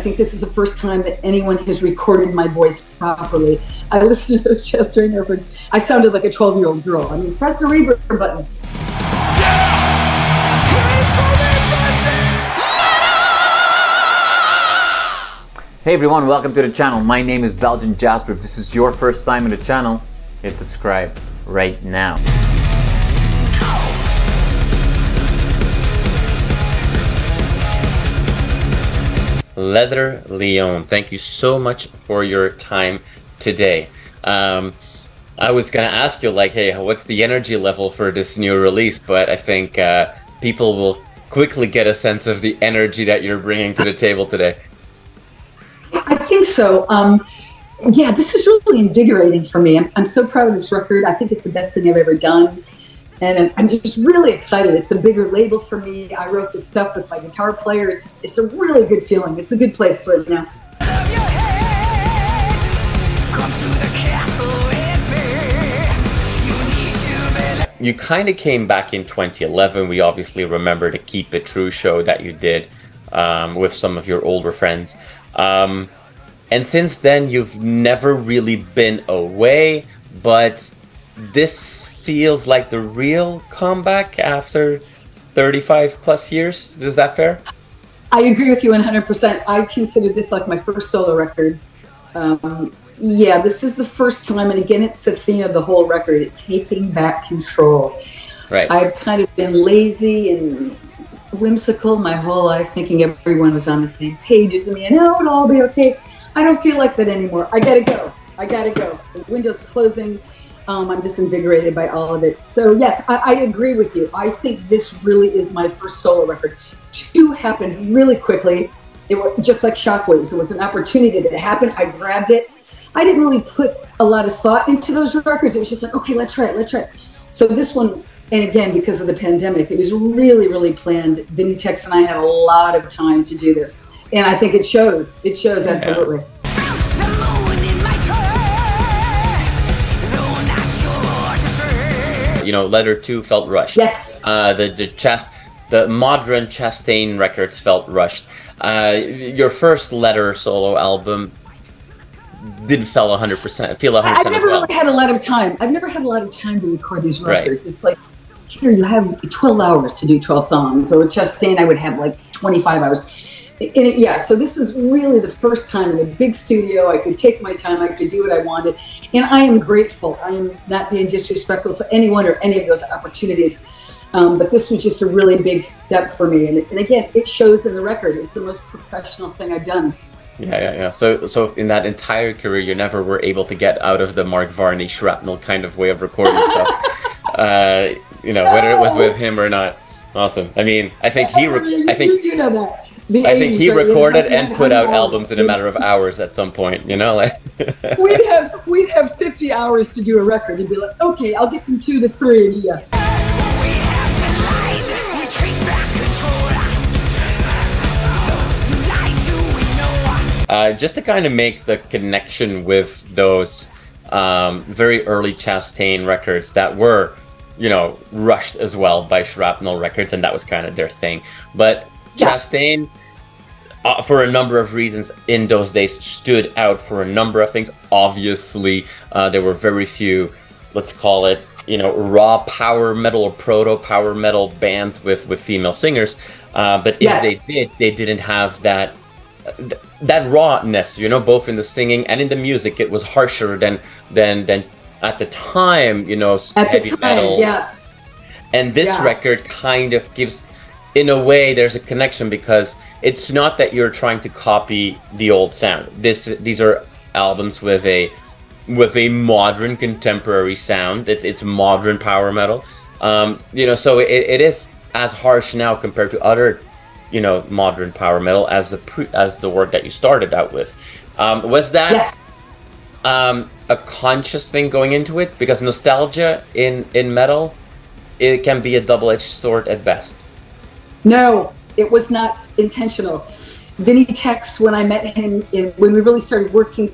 think this is the first time that anyone has recorded my voice properly. I listened to those Chastain records. I sounded like a 12-year-old girl. I mean, press the reverb button. Hey everyone, welcome to the channel. My name is Belgian Jasper. If this is your first time on the channel, hit subscribe right now. Leather Leone, thank you so much for your time today. I was gonna ask you, like, hey, what's the energy level for this new release? But I think people will quickly get a sense of the energy that you're bringing to the table today. I think so. Yeah, this is really invigorating for me. I'm so proud of this record. I think it's the best thing I've ever done. And I'm just really excited. It's a bigger label for me. I wrote this stuff with my guitar player. It's a really good feeling. It's a good place right now. You kind of came back in 2011. We obviously remember the Keep It True show that you did with some of your older friends. And since then, you've never really been away, but this feels like the real comeback after 35 plus years. Is that fair? I agree with you 100%. I consider this like my first solo record. Yeah, this is the first time, and again, it's the theme of the whole record, taking back control. Right. I've kind of been lazy and whimsical my whole life, thinking everyone was on the same page as me, and oh, it'll all be okay. I don't feel like that anymore. I gotta go. I gotta go. The window's closing. I'm just invigorated by all of it. So yes, I agree with you. I think this really is my first solo record. Two happened really quickly. It was just like shockwaves. It was an opportunity that happened. I grabbed it. I didn't really put a lot of thought into those records. It was just like, okay, let's try it, let's try it. So this one, and again, because of the pandemic, it was really, really planned. Vinny Tex and I had a lot of time to do this. And I think it shows. It shows, yeah. Absolutely. You know, Leather 2 felt rushed. Yes. The modern Chastain records felt rushed. Your first Leather solo album didn't feel 100%. I've never really had a lot of time. I've never had a lot of time to record these records. Right. It's like, here you have 12 hours to do 12 songs. Or with Chastain, I would have like 25 hours. Yeah, so this is really the first time in a big studio I could take my time, I could do what I wanted, and I am grateful. I am not being disrespectful for anyone or any of those opportunities, but this was just a really big step for me, and again, it shows in the record. It's the most professional thing I've done. Yeah. So in that entire career, you never were able to get out of the Mark Varney shrapnel kind of way of recording stuff, you know, whether it was with him or not. Awesome. I mean, I think you do know that. I think he recorded and put out albums in a matter of hours at some point, you know, like we'd have 50 hours to do a record and be like, okay, I'll get from 2 to 3, and yeah. Just to kind of make the connection with those very early Chastain records that were, you know, rushed as well by Shrapnel Records, and that was kind of their thing, but yeah. Chastain, for a number of reasons in those days, stood out for a number of things. Obviously, there were very few, let's call it, you know, raw power metal or proto power metal bands with female singers. But yes, if they did, they didn't have that rawness, you know, both in the singing and in the music. It was harsher than at the time, you know, heavy metal. Yes. And this record kind of gives. In a way, there's a connection, because it's not that you're trying to copy the old sound. These are albums with a modern contemporary sound. It's modern power metal, you know. So it is as harsh now compared to other, you know, modern power metal as the work that you started out with. Was that a conscious thing going into it? Because nostalgia in metal, it can be a double-edged sword at best. No, it was not intentional. Vinny Tex, when I met him, when we really started working,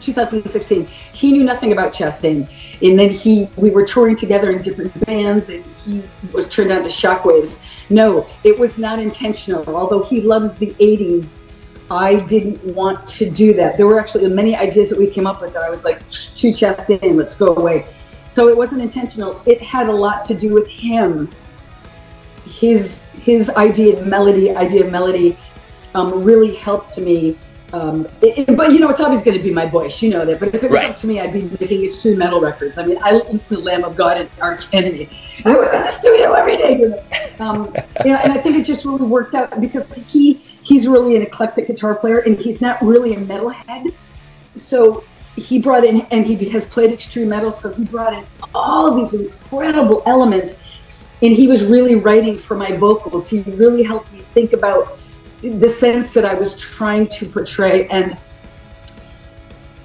2016, he knew nothing about Chastain. And then we were touring together in different bands, and he was turned on to shockwaves. No, it was not intentional. Although he loves the 80s, I didn't want to do that. There were actually many ideas that we came up with that I was like, too Chastain, let's go away. So it wasn't intentional. It had a lot to do with him. His idea of melody really helped me. But you know, it's always going to be my voice, you know that. But if it was up to me, I'd be making instrumental records. I mean, I listened to Lamb of God and Arch Enemy. I was in the studio every day. You know? You know, and I think it just really worked out because he's really an eclectic guitar player, and he's not really a metalhead. So he brought in, and he has played extreme metal, so he brought in all these incredible elements, and he was really writing for my vocals. He really helped me think about the sense that I was trying to portray. And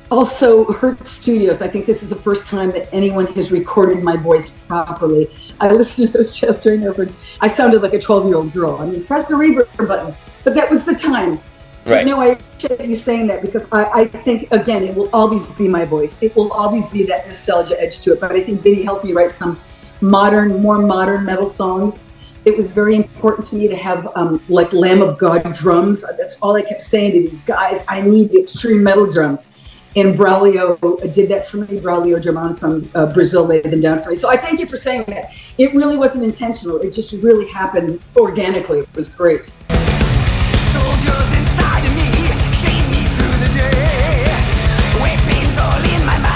also Hurt Studios, I think this is the first time that anyone has recorded my voice properly. I listened to those Chastain records. I sounded like a 12-year-old girl. I mean, press the reverb button, but that was the time. Right. No, I appreciate you saying that because I think, again, it will always be my voice. It will always be that nostalgia edge to it, but I think Vinny helped me write some modern, more modern metal songs. It was very important to me to have like Lamb of God drums. That's all I kept saying to these guys, I need the extreme metal drums. And Bráulio did that for me. Bráulio German from Brazil laid them down for me. So I thank you for saying that. It really wasn't intentional. It just really happened organically. It was great. Soldiers inside of me, shame me through the day. Weapons all in my mind.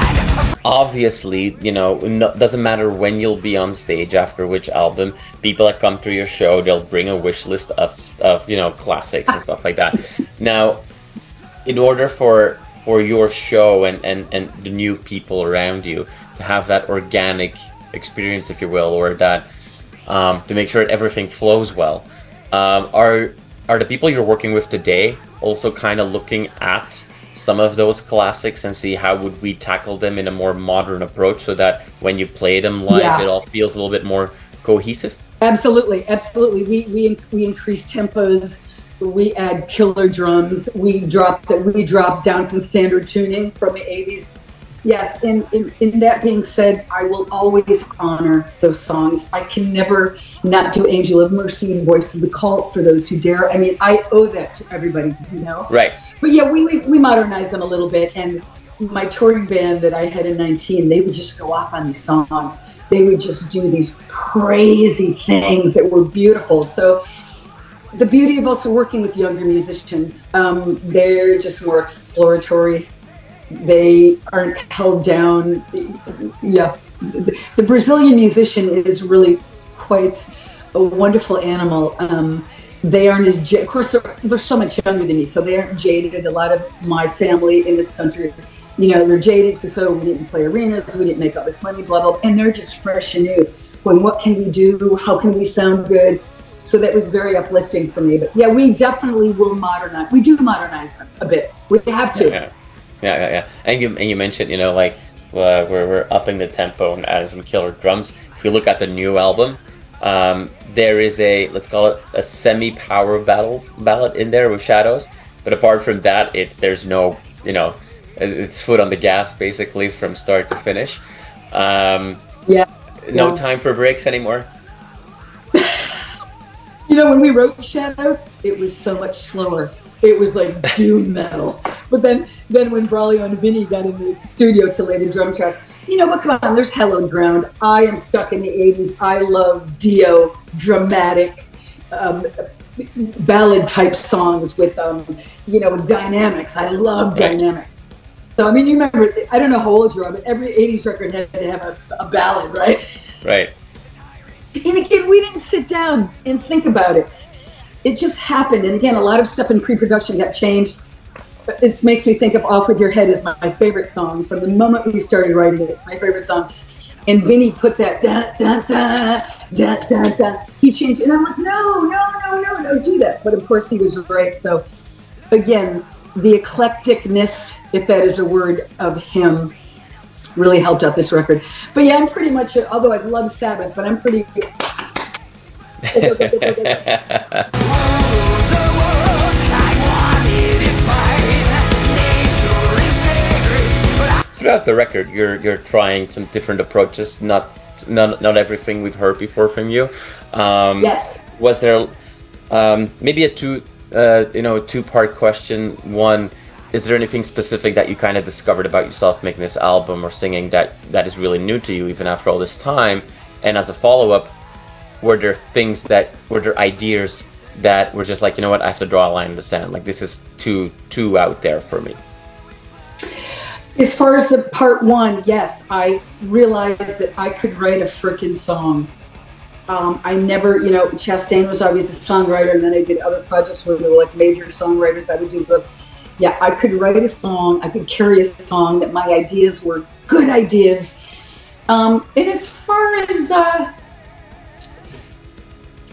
Obviously, you know, it doesn't matter when you'll be on stage after which album. People that come through your show, they'll bring a wish list of you know, classics and stuff like that. Now, in order for your show and the new people around you to have that organic experience, if you will, or that to make sure that everything flows well, are the people you're working with today also kind of looking at some of those classics and see how would we tackle them in a more modern approach so that when you play them live, it all feels a little bit more cohesive? Absolutely, absolutely. We increase tempos. We add killer drums. We drop down from standard tuning from the 80s. Yes, and in that being said, I will always honor those songs. I can never not do Angel of Mercy and Voice of the Cult for those who dare. I mean, I owe that to everybody, you know? Right. But yeah, we modernize them a little bit, and my touring band that I had in 19, they would just go off on these songs. They would just do these crazy things that were beautiful. So the beauty of also working with younger musicians, they're just more exploratory. They aren't held down. Yeah, the Brazilian musician is really quite a wonderful animal. They aren't as jaded. Of course, they're so much younger than me, so they aren't jaded. A lot of my family in this country, you know, they're jaded because so we didn't play arenas, we didn't make all this money, blah blah. And they're just fresh and new. Going, what can we do? How can we sound good? So that was very uplifting for me. But yeah, we definitely will modernize. We do modernize them a bit. We have to. Yeah. Yeah. And you mentioned, you know, like we're upping the tempo and adding some killer drums. If you look at the new album, there is a, let's call it a semi-power ballad in there with Shadows. But apart from that, there's no, you know, it's foot on the gas basically from start to finish. No time for breaks anymore. You know, when we wrote Shadows, it was so much slower. It was like doom metal. But then when Bráulio and Vinny got in the studio to lay the drum tracks, you know, but come on, there's hallowed ground. I am stuck in the 80s. I love Dio, dramatic, ballad type songs with, you know, dynamics. I love dynamics. So, I mean, you remember, I don't know how old you are, but every 80s record had to have a ballad, right? Right. And again, we didn't sit down and think about it. It just happened. And again, a lot of stuff in pre-production got changed. It makes me think of Off With Your Head is my favorite song. From the moment we started writing it, it's my favorite song. And Vinny put that da-da-da-da-da-da. He changed it. And I'm like, no, do that. But of course he was right. So again, the eclecticness, if that is a word, of him really helped out this record. But yeah, I'm pretty much, although I love Sabbath, but I'm pretty... Throughout the record, you're trying some different approaches, not everything we've heard before from you. Yes. Was there maybe a two two-part question. One, is there anything specific that you kind of discovered about yourself making this album or singing that is really new to you, even after all this time? And as a follow-up, were there ideas that were just like, you know what, I have to draw a line in the sand, like this is too out there for me? As far as the part one, yes, I realized that I could write a freaking song. I never, you know, Chastain was always a songwriter, and then I did other projects where there were like major songwriters I would do, but yeah, I could write a song, I could carry a song, that my ideas were good ideas. And as far as,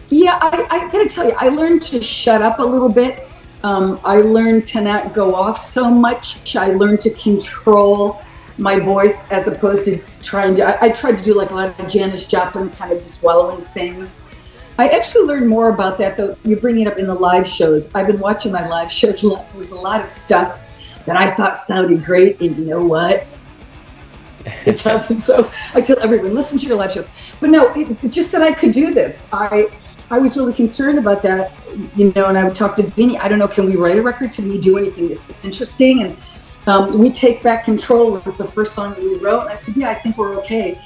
yeah, I gotta tell you, I learned to shut up a little bit. I learned to not go off so much. I learned to control my voice as opposed to trying to, I tried to do like a lot of Janis Joplin kind of just wallowing things. I actually learned more about that, though. You bring it up in the live shows. I've been watching my live shows. There was a lot of stuff that I thought sounded great, and you know what? It doesn't. So I tell everyone, listen to your live shows. But no, just that I could do this. I was really concerned about that, you know, and I would talk to Vinny. I don't know, can we write a record? Can we do anything that's interesting? And We Take Back Control was the first song that we wrote. And I said, yeah, I think we're okay.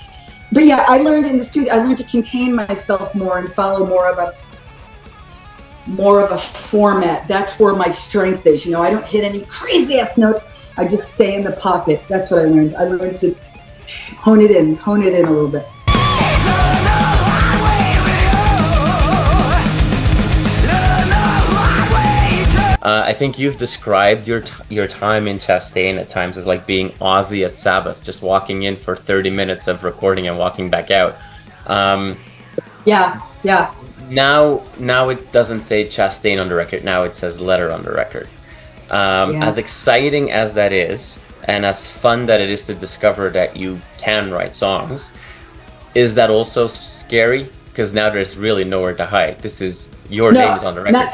But yeah, I learned in the studio, I learned to contain myself more and follow more of a format. That's where my strength is. You know, I don't hit any crazy ass notes. I just stay in the pocket. That's what I learned. I learned to hone it in a little bit. I think you've described your time in Chastain at times as like being Ozzy at Sabbath, just walking in for 30 minutes of recording and walking back out. Yeah. Now it doesn't say Chastain on the record, now it says Leather on the record. Yeah. As exciting as that is, and as fun that it is to discover that you can write songs, is that also scary? Because now there's really nowhere to hide. This is your name is on the record. Not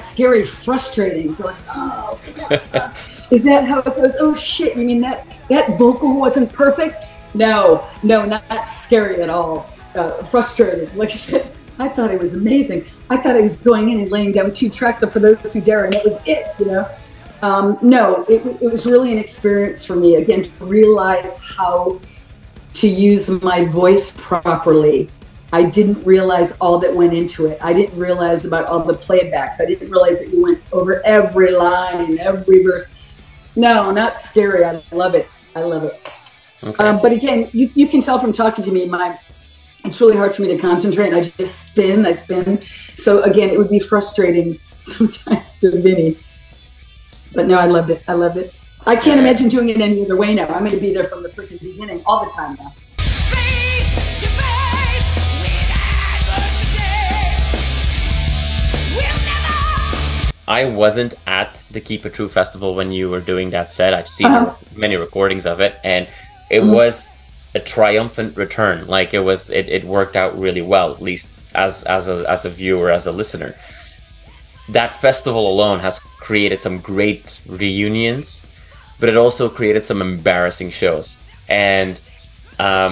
scary, frustrating. Going, oh, is that how it goes? Oh shit, you mean that vocal wasn't perfect? No, not scary at all. Frustrating. Like I said, I thought it was amazing. I thought I was going in and laying down 2 tracks up for those who dare, and that was it, you know? No, it was really an experience for me, again, to realize how to use my voice properly. I didn't realize all that went into it. I didn't realize about all the playbacks. I didn't realize that you went over every line, every verse. No, not scary. I love it. I love it. Okay. But again, you can tell from talking to me, it's really hard for me to concentrate. And I just spin. I spin. So again, it would be frustrating sometimes to Vinny. But no, I loved it. I loved it. I can't imagine doing it any other way now. I'm going to be there from the freaking beginning all the time now. I wasn't at the Keep It True festival when you were doing that set. I've seen many recordings of it, and it was a triumphant return. Like it worked out really well, at least as a viewer, as a listener. That festival alone has created some great reunions, but it also created some embarrassing shows. And I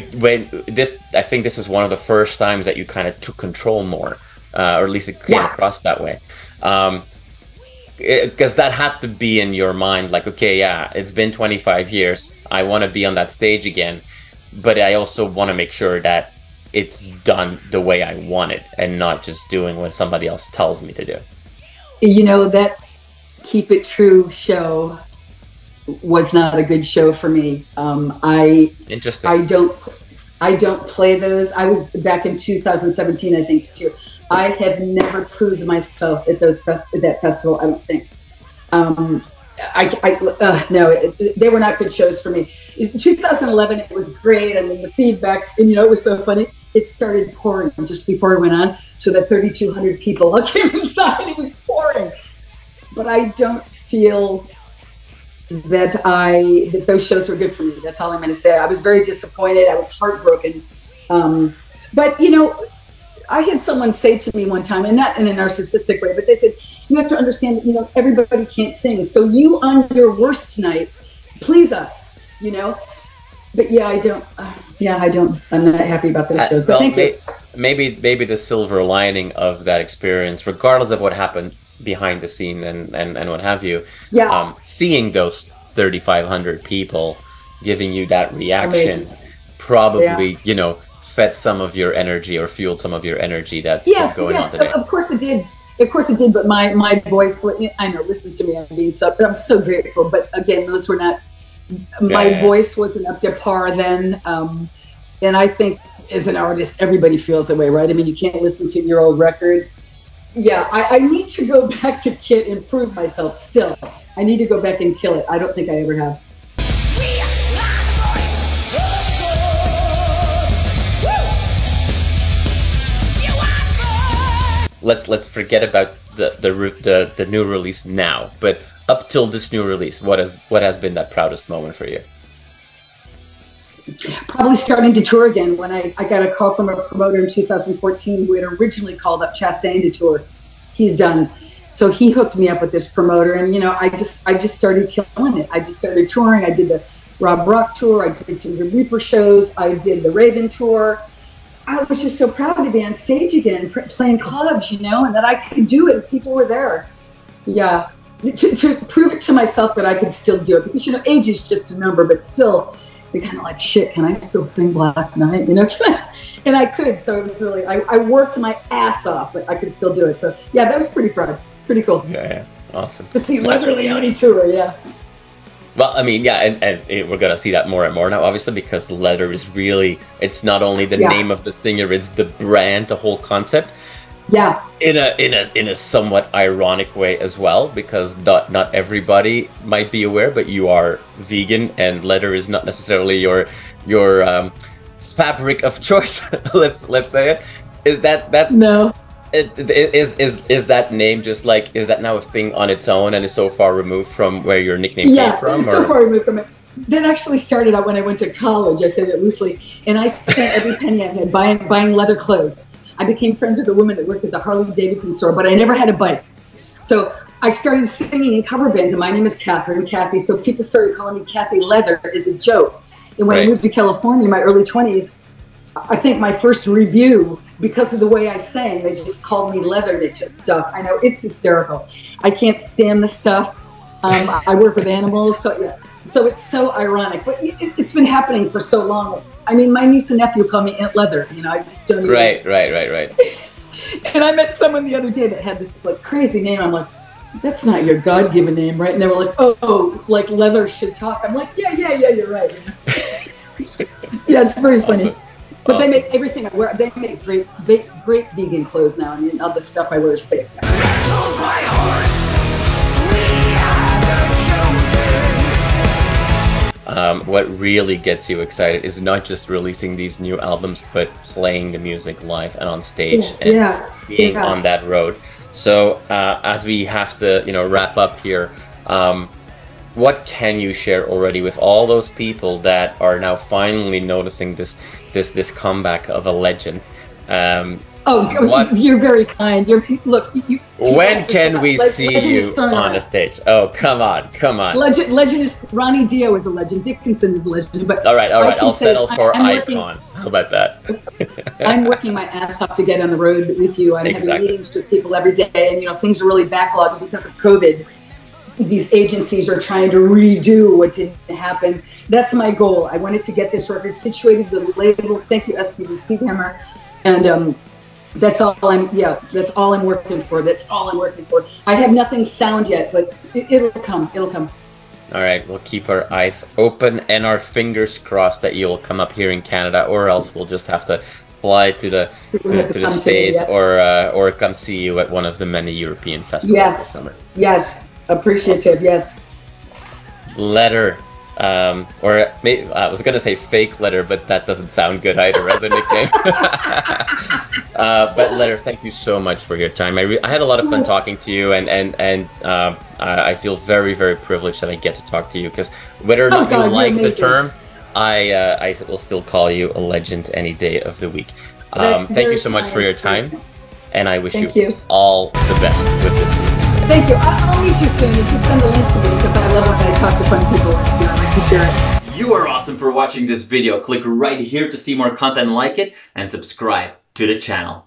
think this was one of the first times that you kind of took control more, or at least it came across that way. Because that had to be in your mind, like, okay, yeah, it's been 25 years. I want to be on that stage again, but I also want to make sure that it's done the way I want it and not just doing what somebody else tells me to do. You know, that Keep It True show was not a good show for me. Interesting. I don't play those. I was back in 2017, I think, too. I have never proved myself at that festival, I don't think. They were not good shows for me. In 2011, it was great. I mean, the feedback, and you know, it was so funny. It started pouring just before it went on, so that 3,200 people came inside. It was pouring. But I don't feel that those shows were good for me. That's all I'm going to say. I was very disappointed. I was heartbroken. But, you know, I had someone say to me one time, and not in a narcissistic way, but they said, you have to understand that, you know, everybody can't sing. So you on your worst tonight, please us, you know? But yeah, I'm not happy about those shows. But well, thank you. maybe the silver lining of that experience, regardless of what happened behind the scene and what have you. Yeah. Seeing those 3,500 people giving you that reaction, amazing, probably, yeah, you know, fed some of your energy or fueled some of your energy that's going on today. Yes, of course it did. Of course it did, but my voice, I know, listen to me, I'm so grateful, but again, those were not, my voice wasn't up to par then, and I think as an artist, everybody feels that way, right? I mean, you can't listen to your old records. Yeah, I need to go back to Kit and prove myself still. I need to go back and kill it. I don't think I ever have. Let's forget about the new release now, but up till this new release, what has been that proudest moment for you? Probably starting to tour again. When I got a call from a promoter in 2014 who had originally called up Chastain to tour. He's done. So he hooked me up with this promoter, and you know, I just started killing it. I just started touring. I did the Rob Rock tour, I did some of the Reaper shows, I did the Raven tour. I was just so proud to be on stage again, playing clubs, you know, and that I could do it. People were there. Yeah, to prove it to myself that I could still do it, because, you know, age is just a number, but still, you're kind of like, shit, can I still sing Black Knight, you know? And I could, so it was really, I worked my ass off, but I could still do it. So yeah, that was pretty proud, pretty cool. Yeah, yeah. Awesome. To see Leather Leone tour, yeah. Well, I mean, yeah, and we're gonna see that more and more now, obviously, because Leather is really, it's not only the name of the singer, it's the brand, the whole concept. Yeah. In a somewhat ironic way as well, because not everybody might be aware, but you are vegan, and Leather is not necessarily your fabric of choice. let's say it. Is that no? Is that name just like, is that now a thing on its own and is so far removed from where your nickname came from? Yeah, so far removed from it. That actually started out when I went to college, I said it loosely, and I spent every penny I had buying leather clothes. I became friends with a woman that worked at the Harley Davidson store, but I never had a bike. So I started singing in cover bands, and my name is Catherine Kathy, so people started calling me Kathy Leather as a joke. And when I moved to California in my early 20s, I think my first review, because of the way I sang, they just called me Leather, and it just stuck. I know, it's hysterical. I can't stand this stuff. I work with animals, so yeah. So it's so ironic, but it's been happening for so long. I mean, my niece and nephew call me Aunt Leather, you know, I just don't even... Right. And I met someone the other day that had this like crazy name. I'm like, that's not your God-given name, right? And they were like, oh, like Leather should talk. I'm like, yeah, you're right. Yeah, it's very funny. Awesome. But they make everything I wear. They make great vegan clothes now. I mean, all the stuff I wear is fake. What really gets you excited is not just releasing these new albums, but playing the music live and on stage and being on that road. So as we have to, you know, wrap up here, what can you share already with all those people that are now finally noticing this comeback of a legend? You're very kind. When can we see you on a stage? Oh, come on. Legend is Ronnie Dio is a legend. Dickinson is a legend. But all right. I'll settle for Icon. How about that? I'm working my ass off to get on the road with you. I'm having meetings with people every day, and you know, things are really backlogged because of COVID. These agencies are trying to redo what didn't happen. That's my goal. I wanted to get this record situated, the label. Thank you, SPB Steamhammer, and that's all I'm. Yeah, that's all I'm working for. I have nothing sound yet, but it'll come. It'll come. All right, we'll keep our eyes open and our fingers crossed that you'll come up here in Canada, or else we'll just have to fly to the States or come see you at one of the many European festivals this summer. Yes. Appreciative, yes. Leather, or maybe, I was gonna say fake Leather, but that doesn't sound good either as a nickname. But Leather, thank you so much for your time. I had a lot of fun talking to you, and I feel very, very privileged that I get to talk to you, because whether or not you like the term, I will still call you a legend any day of the week. Thank you so much for your time, and I wish you all the best with this week. Thank you. I'll meet you soon. Just send a link to me because I love when I talk to fun people. I like to share it. You are awesome for watching this video. Click right here to see more content like it and subscribe. to the channel.